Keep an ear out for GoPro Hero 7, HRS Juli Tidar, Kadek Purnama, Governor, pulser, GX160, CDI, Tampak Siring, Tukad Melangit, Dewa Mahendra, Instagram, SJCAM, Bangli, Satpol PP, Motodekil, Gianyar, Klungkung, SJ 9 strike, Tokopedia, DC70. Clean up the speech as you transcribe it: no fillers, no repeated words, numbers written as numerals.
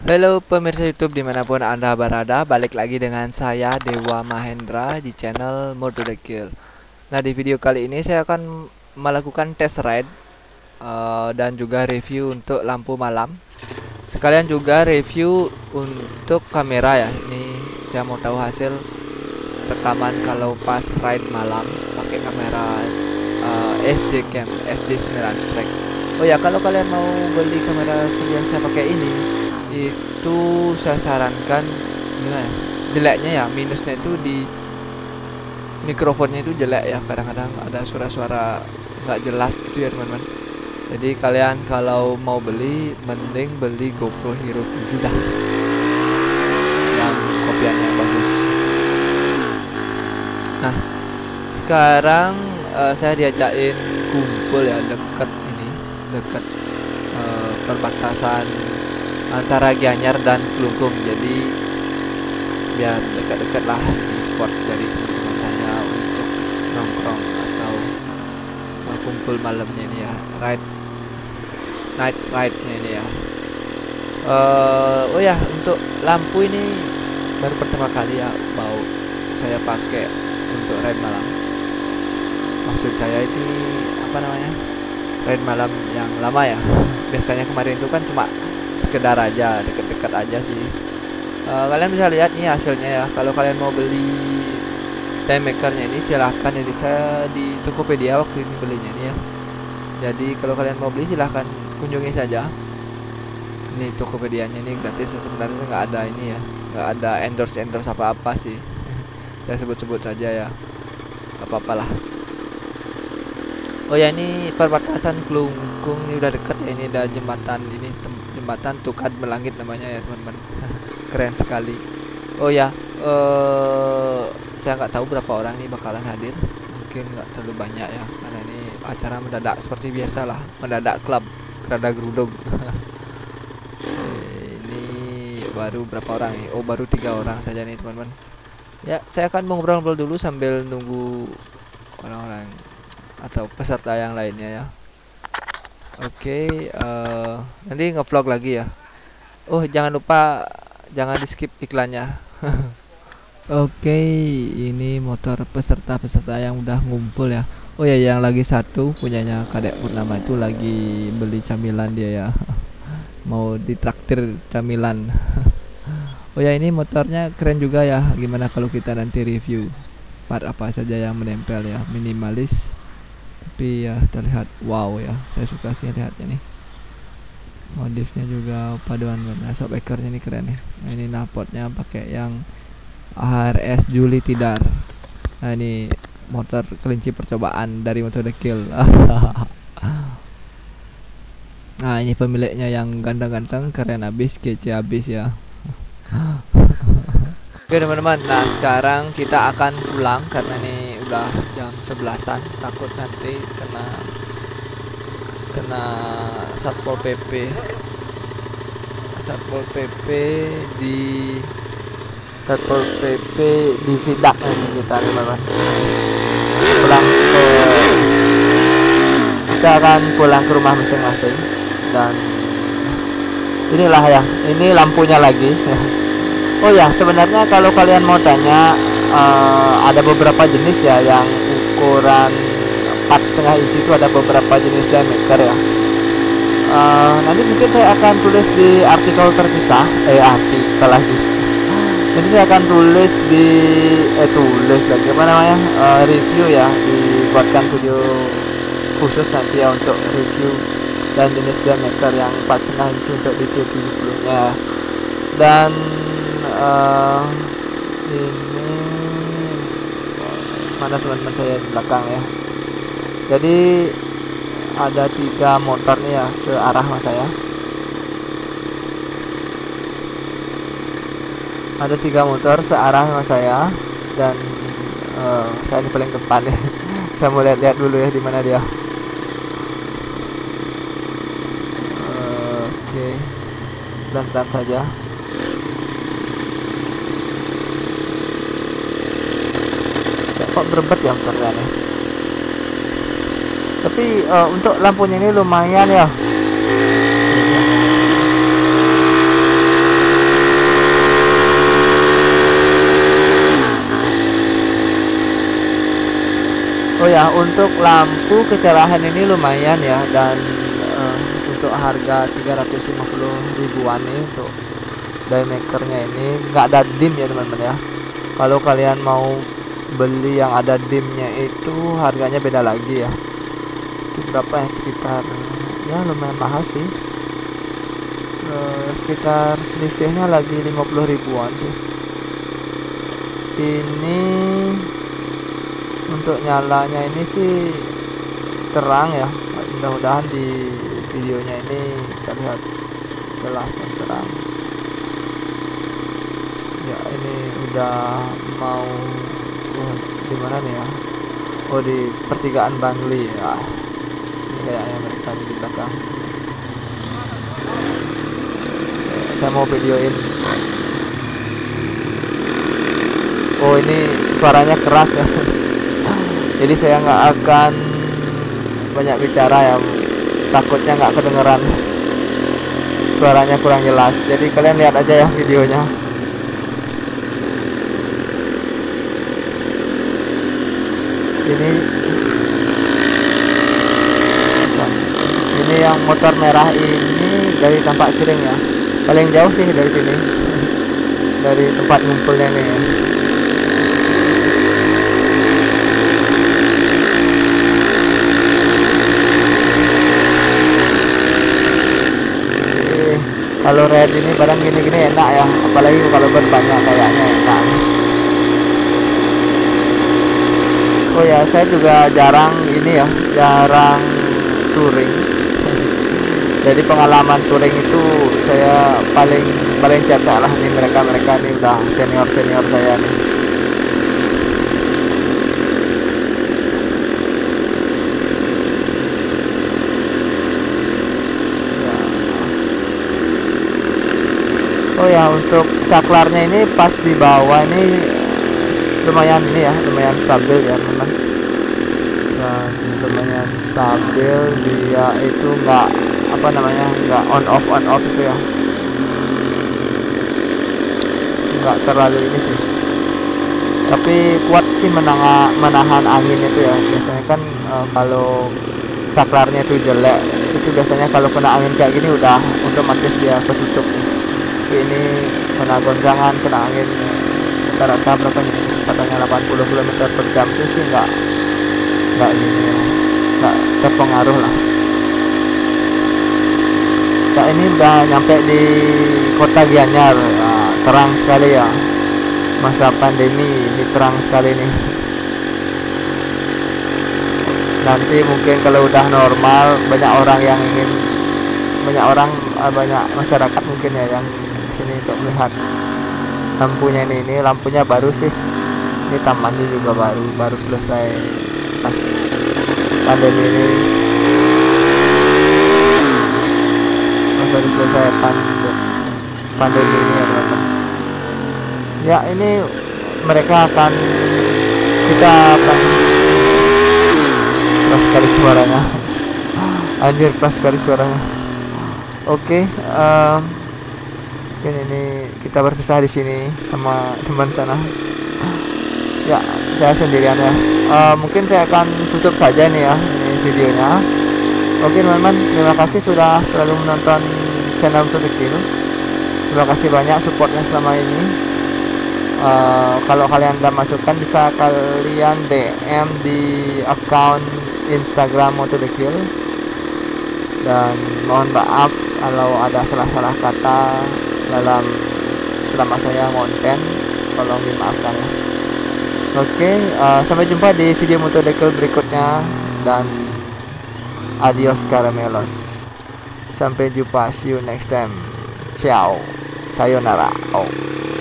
Halo pemirsa YouTube dimanapun Anda berada, balik lagi dengan saya Dewa Mahendra di channel Motodekil. Nah, di video kali ini saya akan melakukan test ride dan juga review untuk lampu malam. Sekalian juga review untuk kamera ya. Ini saya mau tahu hasil rekaman kalau pas ride malam pakai kamera SJCAM SJ 9 strike. Oh ya, kalau kalian mau beli kamera seperti yang saya pakai ini, itu saya sarankan gimana ya, jeleknya ya, minusnya itu di mikrofonnya itu jelek ya, kadang-kadang ada suara-suara nggak jelas gitu ya teman-teman. Jadi kalian kalau mau beli mending beli GoPro Hero 7 dah, yang kopiannya bagus. Nah sekarang saya diajakin kumpul ya, dekat perbatasan antara Gianyar dan Klungkung, jadi biar dekat-dekat lah di spot dari teman-teman saya untuk nongkrong atau kumpul malamnya ini ya, night ride-nya ini ya. Oh ya, untuk lampu ini baru pertama kali ya mau saya pakai untuk ride malam. Maksud saya ini apa namanya, ride malam yang lama ya. Biasanya kemarin itu kan cuma sekedar aja, deket-deket aja sih. Kalian bisa lihat nih hasilnya ya. Kalau kalian mau beli time makernya ini silahkan, jadi saya di Tokopedia waktu ini belinya nih ya. Jadi kalau kalian mau beli silahkan kunjungi saja. Ini Tokopedianya ini gratis sebenarnya, nggak ada ini ya, nggak ada endorse apa-apa sih. Saya sebut-sebut saja ya, nggak apa-apalah. Oh ya, ini perbatasan Klungkung ini udah deket ya, ini ada jembatan ini, jembatan Tukad Melangit namanya ya teman-teman. Keren sekali. Oh ya, saya nggak tahu berapa orang nih bakalan hadir, mungkin nggak terlalu banyak ya, karena ini acara mendadak seperti biasalah, mendadak klub kerada gerudung. Ini baru berapa orang nih? Oh baru 3 orang saja nih teman-teman. Ya saya akan mengobrol-ngobrol dulu sambil nunggu orang-orang atau peserta yang lainnya ya. Oke, nanti ngevlog lagi ya. Oh jangan lupa, jangan di skip iklannya. Oke, ini motor peserta-peserta yang udah ngumpul ya. Oh ya, yang lagi satu punyanya Kadek Purnama itu lagi beli camilan dia ya. Mau ditraktir camilan. Oh ya, ini motornya keren juga ya. Gimana kalau kita nanti review part apa saja yang menempel ya, minimalis tapi ya terlihat wow ya, saya suka sih lihatnya nih. Modifnya juga paduan warna, shockbreakernya ini keren ya. Nah, ini knalpotnya pakai yang HRS Juli Tidar. Nah ini motor kelinci percobaan dari Motodekil. Nah ini pemiliknya yang ganteng-ganteng, keren abis, kece abis ya. Oke teman-teman, nah sekarang kita akan pulang karena nih udah jam 11-an, takut nanti kena satpol pp di sidak nanti kita teman-teman. Kita akan pulang ke rumah masing-masing, dan inilah ya, ini lampunya lagi. Oh ya, sebenarnya kalau kalian mau tanya, ada beberapa jenis ya, yang ukuran 4,5 inci itu ada beberapa jenis diameter ya. Nanti mungkin saya akan tulis di artikel terpisah, artikel lagi. Nanti saya akan tulis di review ya, dibuatkan video khusus nanti ya untuk review dan jenis diameter yang 4,5 inci untuk DC70 nya dan ini mana teman-teman saya di belakang ya. Jadi ada 3 motor nih ya searah sama saya, ada 3 motor searah sama saya, dan saya ini paling depan ya. Saya mau lihat-lihat dulu ya dimana dia. Oke, pelan-pelan saja. Kok berbet ya motornya nih, tapi untuk lampunya ini lumayan ya. ya, untuk lampu kecerahan ini lumayan ya, dan untuk harga 350 ribuan nih untuk daymakernya ini nggak ada dim ya teman-teman ya. Kalau kalian mau beli yang ada dimnya itu harganya beda lagi ya, itu berapa ya, sekitar ya lumayan mahal sih, sekitar selisihnya lagi 50 ribuan sih. Ini untuk nyalanya ini sih terang ya, mudah-mudahan di videonya ini terlihat jelas dan terang ya. Ini udah mau di mana nih ya, oh di pertigaan Bangli ya, ini kayaknya mereka di belakang. Saya mau videoin. Oh ini suaranya keras ya. Jadi saya nggak akan banyak bicara ya, takutnya nggak kedengeran, suaranya kurang jelas. Jadi kalian lihat aja ya videonya. Ini yang motor merah ini dari tampak siring ya, paling jauh sih dari sini, dari tempat ngumpulnya nih ya. Jadi, kalau red ini barang gini-gini enak ya, apalagi kalau berbanyak kayaknya enak. Oh ya, saya juga jarang ini ya, jarang touring. Jadi pengalaman touring itu saya paling cetek lah nih, mereka nih udah senior saya nih. Oh ya, untuk saklarnya ini pas di bawah nih lumayan ini ya, lumayan stabil ya teman, dan lumayan stabil dia itu nggak apa namanya, nggak on off itu ya, nggak terlalu ini sih, tapi kuat sih menahan angin itu ya. Biasanya kan kalau saklarnya itu jelek itu biasanya kalau kena angin kayak gini udah otomatis dia ketutup. Tapi ini kena goncangan, kena angin rata-rata berapa nih, katanya 80 km per jam itu sih nggak terpengaruh lah. Nah ini udah nyampe di kota Gianyar. Nah, terang sekali ya, masa pandemi ini terang sekali nih. Nanti mungkin kalau udah normal banyak masyarakat mungkin ya yang sini untuk melihat lampunya ini lampunya baru sih. Ini tamannya juga baru selesai pas pandemi ini, baru selesai pandemi ini ya teman-teman ya. Ini mereka akan keras sekali suaranya, anjir keras sekali suaranya. Oke, mungkin ini kita berpisah di sini sama teman sana ya, saya sendirian ya. Mungkin saya akan tutup saja nih ya, ini videonya. Oke teman-teman, terima kasih sudah selalu menonton channel Motodekil, terima kasih banyak supportnya selama ini. Kalau kalian ada masukan bisa kalian DM di account Instagram Motodekil, dan mohon maaf kalau ada salah-salah kata dalam selama saya konten, tolong dimaafkan ya. Oke, sampai jumpa di video Motodekil berikutnya, dan adios caramelos. Sampai jumpa, see you next time. Ciao. Sayonara. Oh.